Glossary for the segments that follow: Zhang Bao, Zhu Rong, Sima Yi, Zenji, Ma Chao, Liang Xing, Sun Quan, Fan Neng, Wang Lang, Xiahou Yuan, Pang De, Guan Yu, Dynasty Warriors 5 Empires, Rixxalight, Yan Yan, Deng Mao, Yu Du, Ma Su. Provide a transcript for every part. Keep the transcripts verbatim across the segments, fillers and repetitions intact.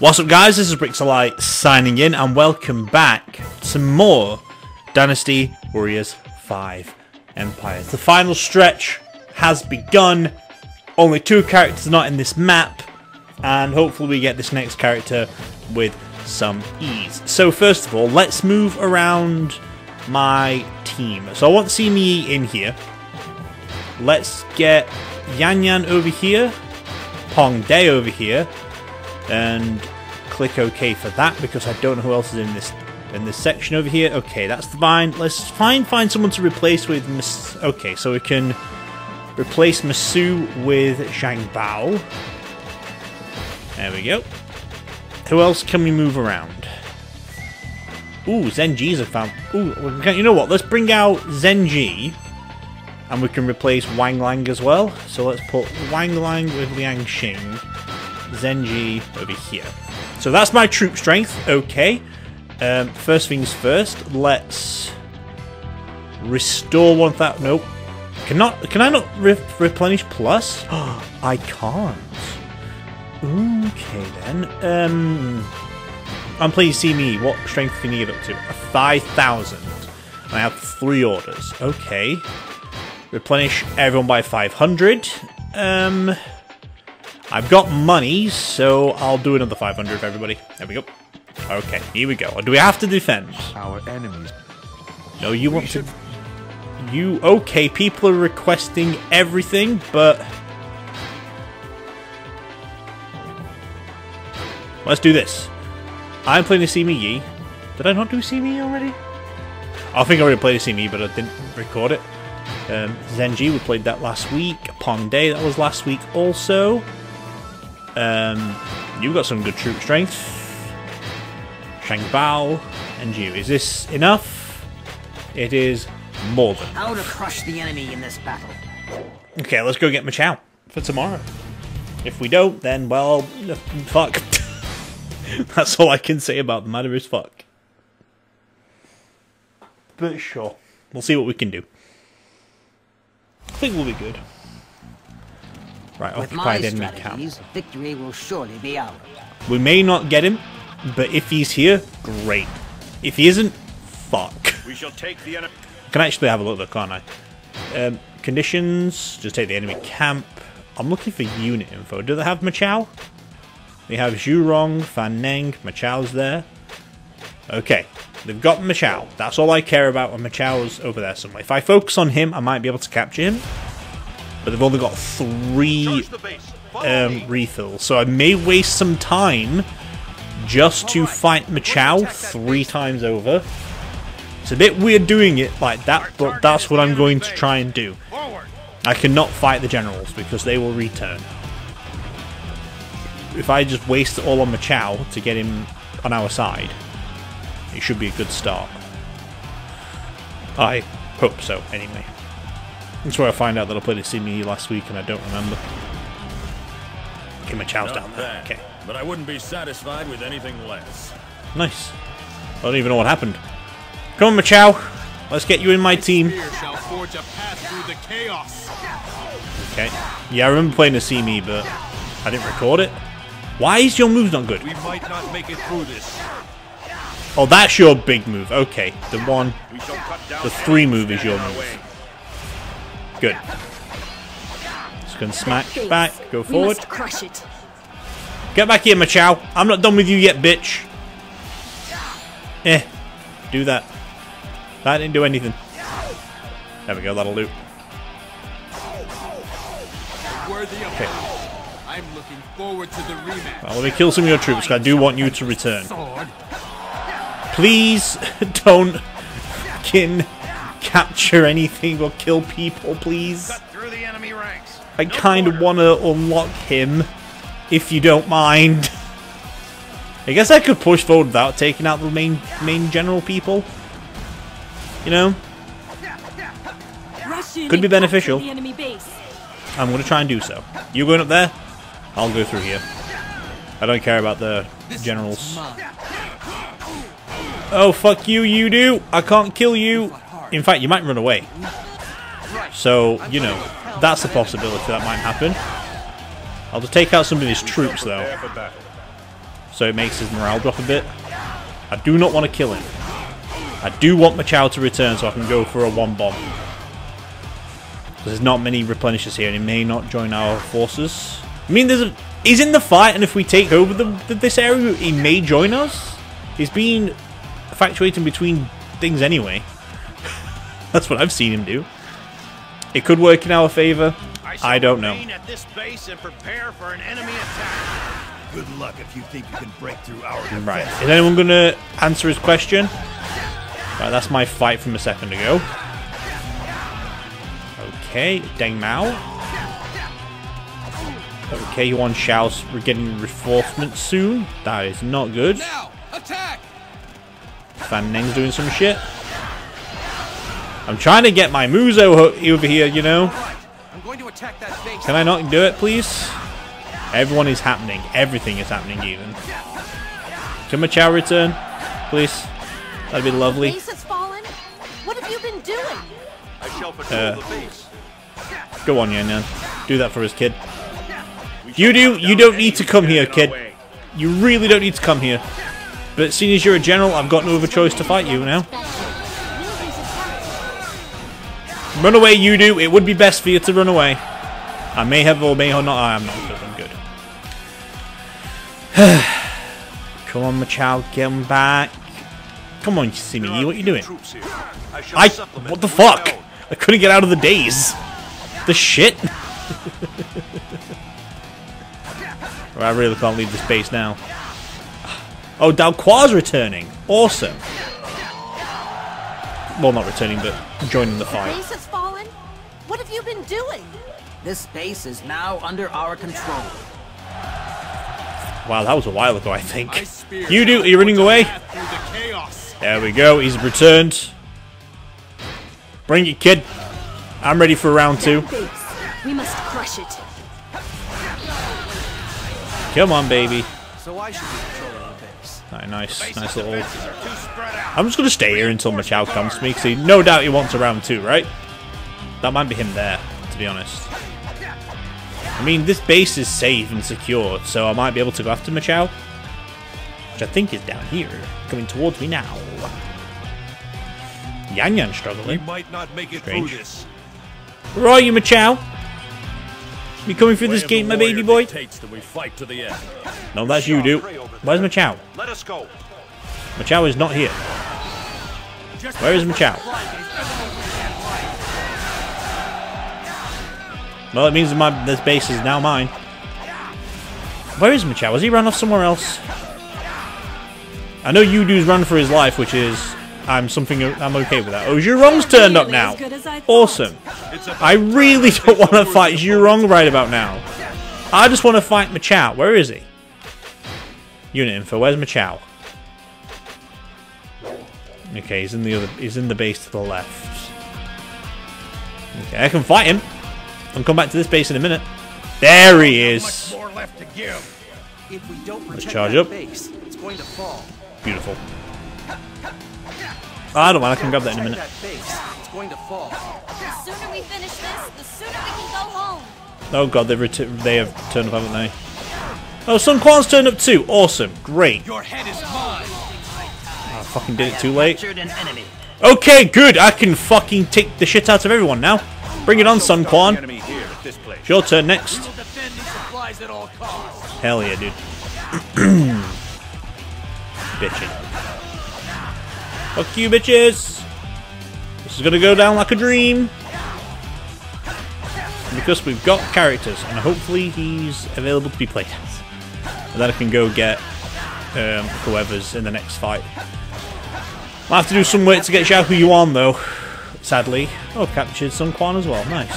What's up, guys? This is Rixxalight signing in, and welcome back to more Dynasty Warriors five Empires. The final stretch has begun. Only two characters not in this map, and hopefully we get this next character with some ease. So first of all, let's move around my team. So I want Sima Yi in here. Let's get Yan Yan over here, Pang De over here, and click OK for that because I don't know who else is in this in this section over here. Okay, that's fine. Let's find find someone to replace with Mas okay, so we can replace Ma Su with Zhang Bao. There we go. Who else can we move around? Ooh, Zenji's a fan. Ooh, you know what? Let's bring out Zenji, and we can replace Wang Lang as well. So let's put Wang Lang with Liang Xing. Zenji over here. So that's my troop strength. Okay. Um, first things first. Let's restore one thousand. Nope. Cannot. Can I not re replenish plus? I can't. Okay then. Um. And please see me. What strength can you get up to? Five thousand. I have three orders. Okay. Replenish everyone by five hundred. Um. I've got money, so I'll do another five hundred for everybody. There we go. Okay, here we go. Do we have to defend? Our enemies. No, you we want should... to... You... Okay, people are requesting everything, but... Let's do this. I'm playing a Sima Yi. Did I not do Sima Yi already? I think I already played a Sima Yi, but I didn't record it. Um, Zenji, we played that last week. Pang De, that was last week also. Um, you've got some good troop strength. Shang Bao and you. Is this enough? It is more than how to crush the enemy in this battle. Okay, let's go get Ma Chao for tomorrow. If we don't, then well, fuck. That's all I can say about the matter is fuck. But sure, we'll see what we can do. I think we'll be good. Right, with occupied enemy camp. Victory will surely be ours. We may not get him, but if he's here, great. If he isn't, fuck. We shall take the enemy. Can I actually have a look though, can't I? Um, conditions, just take the enemy camp. I'm looking for unit info. Do they have Ma Chao? They have Zhu Rong, Fan Neng, Ma Chao's there. Okay, they've got Ma Chao. That's all I care about when Ma Chao's over there somewhere. If I focus on him, I might be able to capture him. But they've only got three um, refills, so I may waste some time just to fight Ma Chao three times over. It's a bit weird doing it like that, but that's what I'm going to try and do. I cannot fight the generals because they will return. If I just waste it all on Ma Chao to get him on our side, it should be a good start. I hope so, anyway. That's where I find out that I played a Sima Yi last week and I don't remember. Okay, my child's down there. Okay. But I wouldn't be satisfied with anything less. Nice. I don't even know what happened. Come on, Ma Chao. Let's get you in my team. Okay. Yeah, I remember playing a Sima Yi, but I didn't record it. Why is your move not good? We might not make it through this. Oh, that's your big move. Okay. The one, the three move is your move. Good. Just gonna smack back, go forward. Crush it. Get back here, Ma Chao. I'm not done with you yet, bitch. Eh. Do that. That didn't do anything. There we go, that'll do. Okay. I'm looking forward to the rematch. Well, let me kill some of your troops, because I do want you to return. Please don't fucking capture anything or kill people, please. Cut through the enemy ranks. I no kind of want to unlock him, if you don't mind. I guess I could push forward without taking out the main main general people. You know, Russian could be beneficial. I'm gonna try and do so. You going up there? I'll go through here. I don't care about the this generals. Oh fuck you, you do! I can't kill you. In fact, you might run away. So, you know, that's a possibility that might happen. I'll just take out some of his troops, though. so it makes his morale drop a bit. I do not want to kill him. I do want Ma Chao to return so I can go for a one bomb. There's not many replenishes here and he may not join our forces. I mean, there's a, he's in the fight, and if we take over the, the, this area, he may join us. He's been infatuating between things anyway. That's what I've seen him do. It could work in our favour. I, I don't know. At this base and prepare for an enemy attack. Good luck if you think you can break through our defense. Right. Is anyone going to answer his question? Right, that's my fight from a second ago. Okay, Deng Mao. Okay, Yuan Shao's we're getting reinforcements soon. That is not good. Now, attack. Fan Neng's doing some shit. I'm trying to get my Muzo over here, you know. I'm going to attack that base. Can I not do it, please? Everyone is happening. Everything is happening, even. Can Ma Chao return, please? That'd be lovely. The base has fallen. What have you been doing? I shall patrol uh, the base. Go on, Yan Yan. Do that for us, kid. You do. You don't need to come here, kid. You really don't need to come here. But seeing as you're a general, I've got no other choice to fight you now. Run away, you do. It would be best for you to run away. I may have or may or not. I am not good. I'm good. Come on, Ma Chao. Get him back. Come on, Sima Yi. What are you doing? I. What the fuck? I couldn't get out of the daze. The shit. I really can't leave this base now. Oh, Dalqua's returning. Awesome. Well, not returning, but joining the fight. The base has fallen? What have you been doing? This base is now under our control. Wow, that was a while ago, I think. You do, are you running away? There we go, he's returned. Bring it, kid. I'm ready for round two. We must crush it. Come on, baby. So I should be controlling our base. All right, nice, nice little... I'm just going to stay here until Ma Chao comes to me, because he no doubt he wants a round two, right? That might be him there, to be honest. I mean, this base is safe and secured, so I might be able to go after Ma Chao, which I think is down here, coming towards me now. Yan Yan struggling. We might not make it through this. Where are you, Ma Chao? You coming through this gate, my baby boy? No, that's you, dude. Where's Ma Chao? Let us go. Ma Chao is not here. Where is Ma Chao? Well, it means my this base is now mine. Where is Ma Chao? Has he run off somewhere else? I know Yu Du's run for his life, which is I'm something I'm okay with that. Oh, Zhu Rong's turned up now. Awesome. I really don't want to fight Zhu Rong right about now. I just want to fight Ma Chao. Where is he? Unit info. Where's Ma Chao? Okay, he's in the other. He's in the base to the left. Okay, I can fight him. I'll come back to this base in a minute. There he is. Let's charge up. Beautiful. I don't mind. I can grab that in a minute. Oh god, they've ret they have turned up, haven't they? Oh, Sun Quan's turned up too. Awesome. Great. Your head is mine. I fucking did it too late. Okay, good. I can fucking take the shit out of everyone now. Bring it on, Sun Quan. It's your turn next. Hell yeah, dude. Bitchin'. Fuck you, bitches. This is gonna go down like a dream. Because we've got characters, and hopefully he's available to be played as. And then I can go get um, whoever's in the next fight. I'll have to do some work to get Xiahou Yuan though, sadly. Oh, captured Sun Quan as well, nice.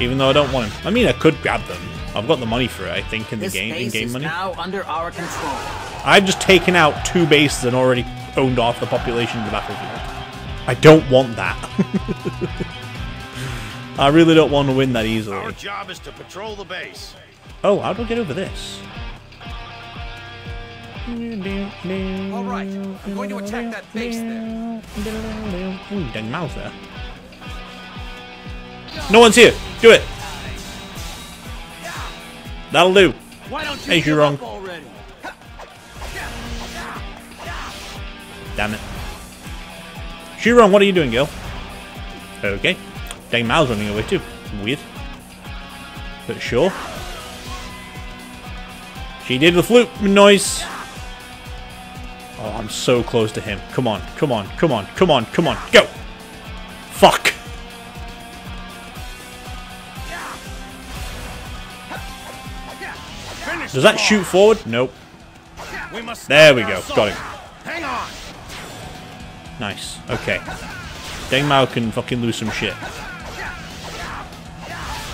Even though I don't want him. I mean, I could grab them. I've got the money for it, I think, in the game, in game money. Now under our control. I've just taken out two bases and already owned off the population of the battlefield. I don't want that. I really don't want to win that easily. Our job is to patrol the base. Oh, how do I get over this? All right, I'm going to attack that base there. Ooh, Deng Mao's there. No one's here. Do it. That'll do. Hey, you're wrong. damn it. Zhu Rong, what are you doing, girl? Okay. Deng Mao's running away too. Weird. But sure. She did the flute noise. Oh, I'm so close to him. Come on, come on, come on, come on, come on, go! Fuck! Does that shoot forward? Nope. There we go, got him. Nice, okay. Deng Mao can fucking lose some shit.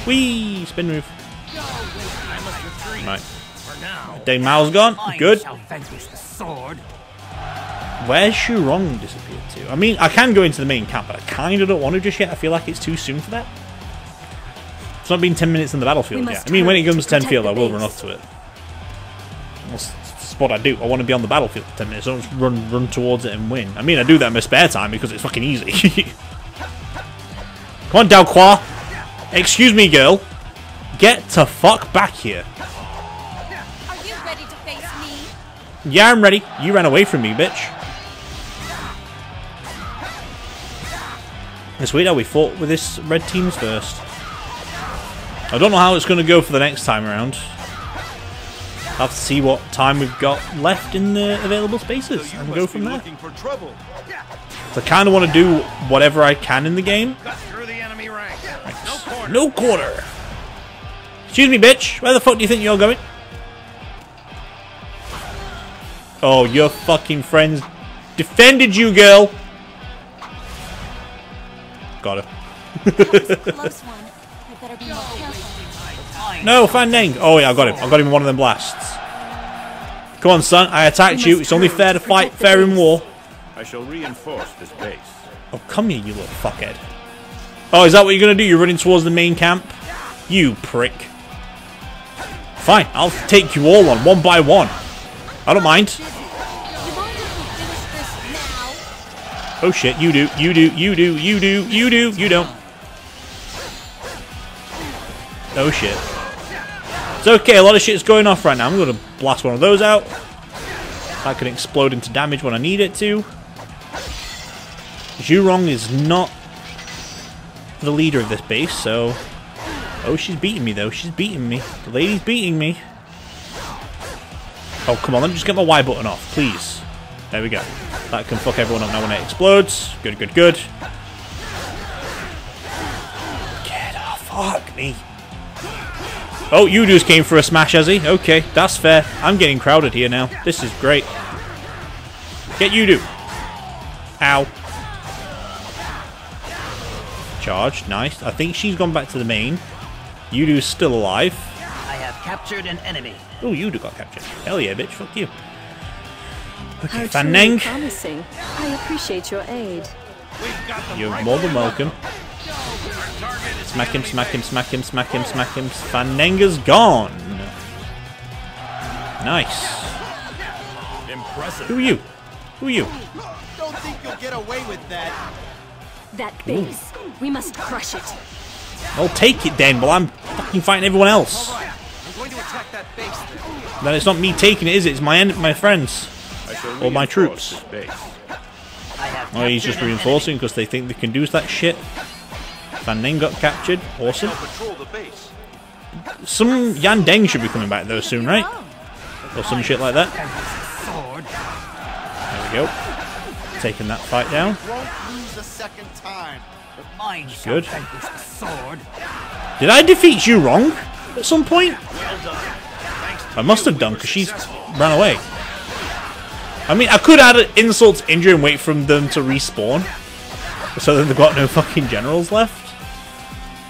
Whee! Spin move. Right. Deng Mao's gone, good. Where's Zhu Rong disappeared to? I mean, I can go into the main camp, but I kind of don't want to just yet. I feel like it's too soon for that. It's not been ten minutes in the battlefield yet. I mean, when it comes to ten field, I will run off to it. That's what I do. I want to be on the battlefield for ten minutes. I don't just run, run towards it and win. I mean, I do that in my spare time because it's fucking easy. Come on, Dao Kwa. Excuse me, girl. Get to fuck back here. Are you ready to face me? Yeah, I'm ready. You ran away from me, bitch. It's weird how we fought with this red teams first. I don't know how it's going to go for the next time around. I'll have to see what time we've got left in the available spaces and go from there. So I kind of want to do whatever I can in the game. Right. No quarter. Excuse me, bitch. Where the fuck do you think you're going? Oh, your fucking friends defended you, girl. Got her. No, Fan Neng! Oh yeah, I got him. I got him in one of them blasts. Come on, son. I attacked you. It's only fair to fight fair in war. I shall reinforce this base. Oh, come here, you little fuckhead. Oh, is that what you're going to do? You're running towards the main camp? You prick. Fine, I'll take you all on, one by one. I don't mind. Oh shit, you do, you do, you do, you do, you do, you don't. Oh shit. It's okay, a lot of shit's going off right now. I'm going to blast one of those out. That can explode into damage when I need it to. Zhu Rong is not the leader of this base, so... Oh, she's beating me though. She's beating me. The lady's beating me. Oh, come on. Let me just get my Y button off, please. There we go. That can fuck everyone up now when it explodes. Good, good, good. Get off. Fuck me. Oh, Yu Du's came for a smash, has he? Okay, that's fair. I'm getting crowded here now. This is great. Get Yu Du. Ow. Charge, nice. I think she's gone back to the main. Yu Du's still alive. I have captured an enemy. Oh, Yu Du got captured. Hell yeah, bitch. Fuck you. Okay, Fan Neng. Promising. I appreciate your aid. You're more than welcome. Smack him, smack him, smack him, smack him, smack him. Fan Neng is gone. Nice. Impressive. Who are you? Who are you? Don't think you'll get away with that. That base. Ooh. We must crush it. I'll take it then, but I'm fucking fighting everyone else. Right. I'm going to attack that base. Then it's not me taking it, is it? It's my my friends. Or my troops. Oh, he's just reinforcing because they think they can do that shit. Fan Neng got captured. Awesome. Some Yan Deng should be coming back though soon, right? Or some shit like that. There we go. Taking that fight down. Good. Did I defeat Zhu Rong at some point? I must have done because she ran away. I mean, I could add an insult to injury and wait for them to respawn. So that they've got no fucking generals left.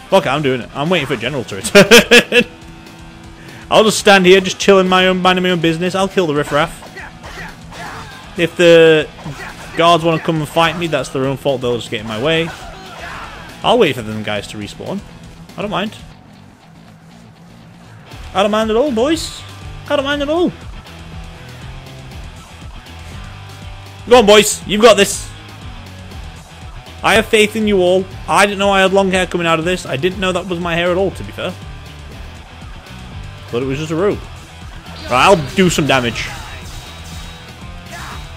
Fuck it, I'm doing it. I'm waiting for a general to return. I'll just stand here, just chilling my own, minding my own business. I'll kill the riffraff. If the guards want to come and fight me, that's their own fault. They'll just get in my way. I'll wait for them guys to respawn. I don't mind. I don't mind at all, boys. I don't mind at all. Go on, boys. You've got this. I have faith in you all. I didn't know I had long hair coming out of this. I didn't know that was my hair at all, to be fair. But it was just a robe. Right, I'll do some damage.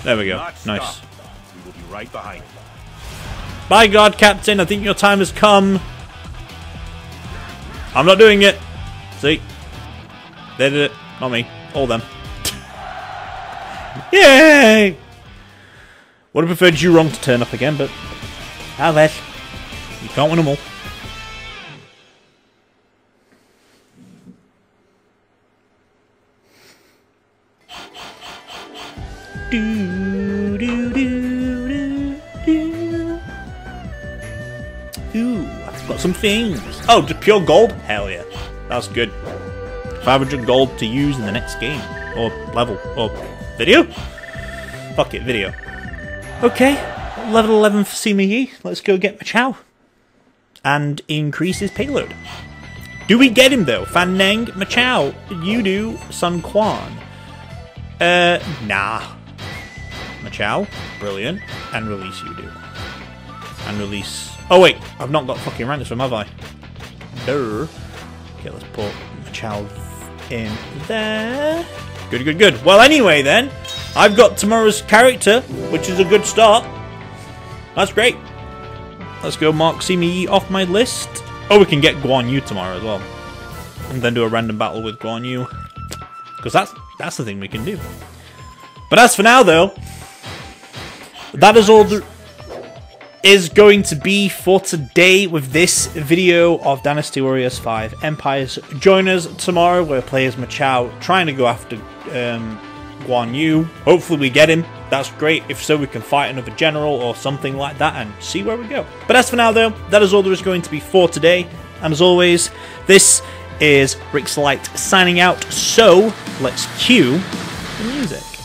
There we go. Nice. right behind you. By God, Captain, I think your time has come. I'm not doing it. See? They did it. Not me. All them. Yay! Would have preferred Zhu Rong to turn up again, but... ah, there. You can't win them all. Do, do, do, do, do. Ooh, I've got some things. Oh, just pure gold? Hell yeah. That's good. five hundred gold to use in the next game. Or level. Or video? Fuck it, video. Okay, level eleven for Sima Yi. Let's go get Ma Chao. And increase his payload. Do we get him though? Fan Neng, Ma Chao, Yu Du, Sun Quan. Uh, nah. Ma Chao, brilliant, and release Yu Du. And release... oh wait, I've not got fucking rank this one, have I? Durr. Okay, let's put Ma Chao in there. Good, good, good. Well, anyway then, I've got tomorrow's character, which is a good start. That's great. Let's go mark Sima Yi off my list. Oh, we can get Guan Yu tomorrow as well. And then do a random battle with Guan Yu. Because that's, that's the thing we can do. But as for now though... that is all there is going to be for today with this video of Dynasty Warriors five Empires. Join us tomorrow where players Ma Chao trying to go after um, Guan Yu. Hopefully we get him. That's great. If so, we can fight another general or something like that and see where we go. But as for now though, that is all there is going to be for today. And as always, this is Rixxalight signing out. So let's cue the music.